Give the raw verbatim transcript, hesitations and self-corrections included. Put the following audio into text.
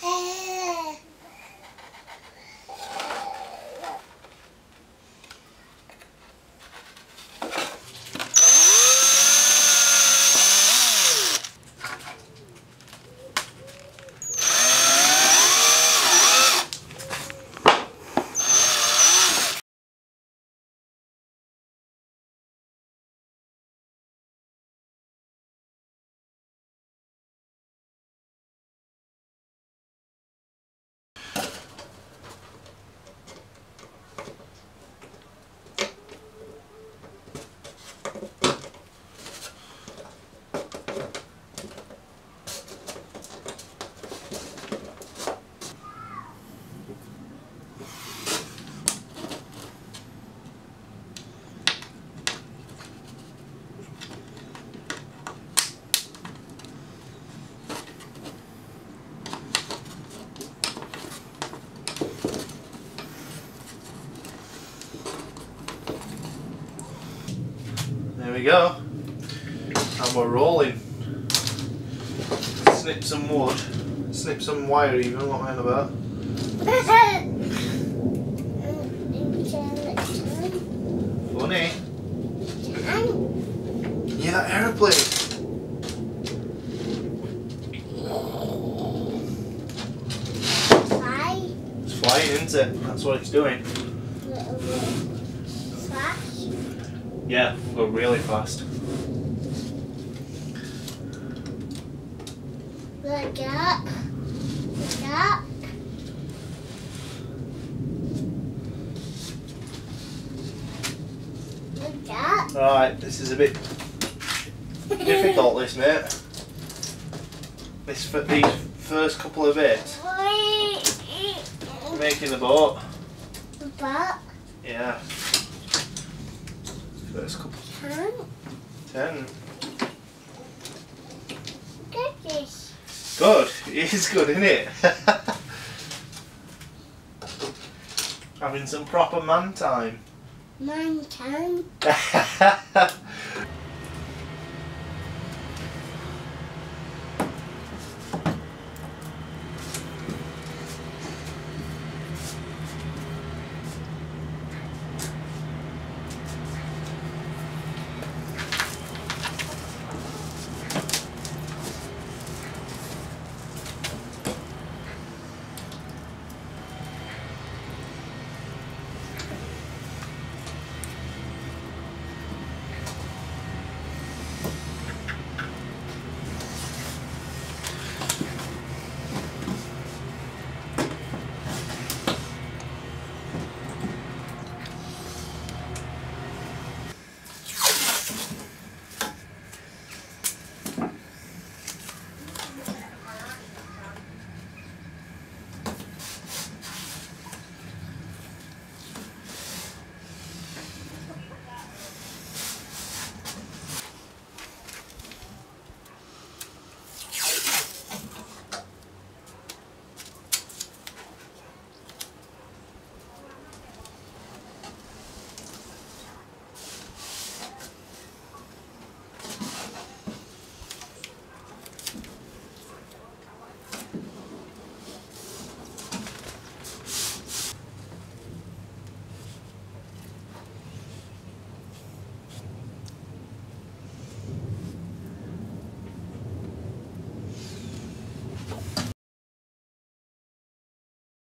There we go, and we're rolling. Snip some wood, snip some wire even, what am I about? Funny. Yeah, that aeroplane. It's flying, isn't it? That's what it's doing. Yeah, we'll go really fast. Look up. Look up. Look up. Alright, this is a bit difficult, isn't it? This for these first couple of bits. Making the boat. The boat? Yeah. First couple. Ten. Ten. Good. It is good, isn't it? Having some proper man time. Man time.